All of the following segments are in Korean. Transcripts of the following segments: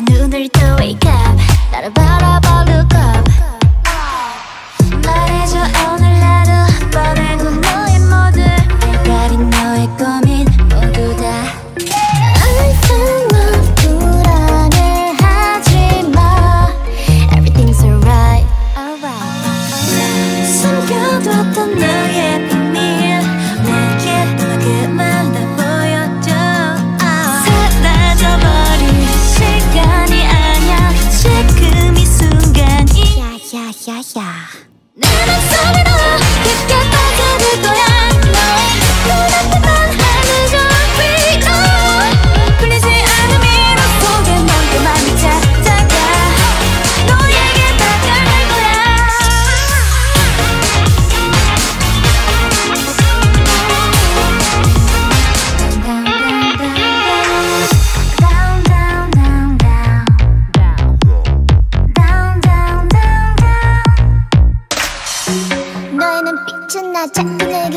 이제 눈을 떠 wake up 나를 바라봐 look up 말해줘 오늘 나도 한 번 알고 너의 모든 가린 너의 고민 모두 다 항상만 불안해하지마 Everything's alright 숨겨뒀던 너의 비밀 내게 그만 다 보여줘 사라져버릴 시간이 아니야 지금 이 순간이 야야야야 나는 손을 넣어 깊게 빠져들 거야 너의 눈앞에만 하늘과 위로 풀리지 않은 미로 속에 넌 그만 찾아가 너에게 다가갈 거야 너에는 빛은 나 자꾸 내게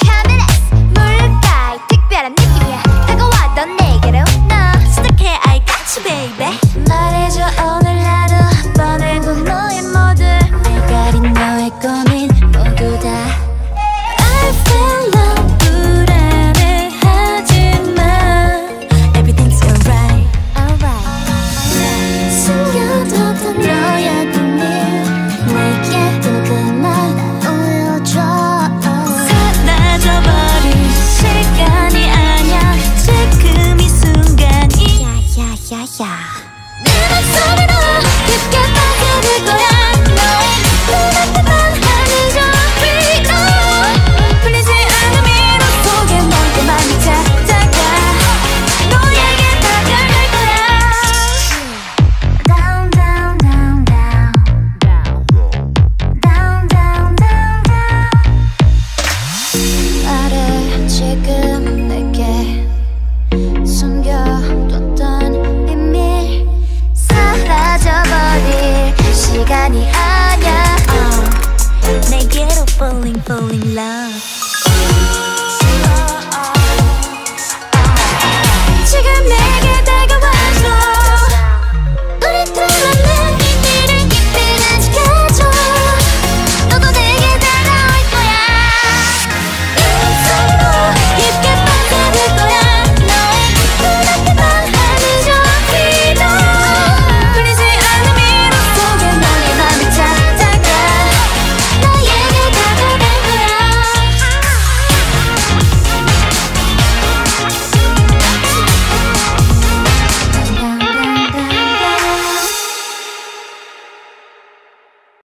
come and let's 몰라봐 이 특별한 느낌이야 다가와 넌 내게로 나 시작해 I got you baby 말해줘 오늘 나도 한 번 알고 너의 모든 날 가린 너의 고민 모두 다 I feel love 불안해하지마 Everything's alright 숨겨뒀던 너의 비밀 내게 또 그만 올려줘 사라져버릴 시간이 아니야 지금 이 순간이 야야야야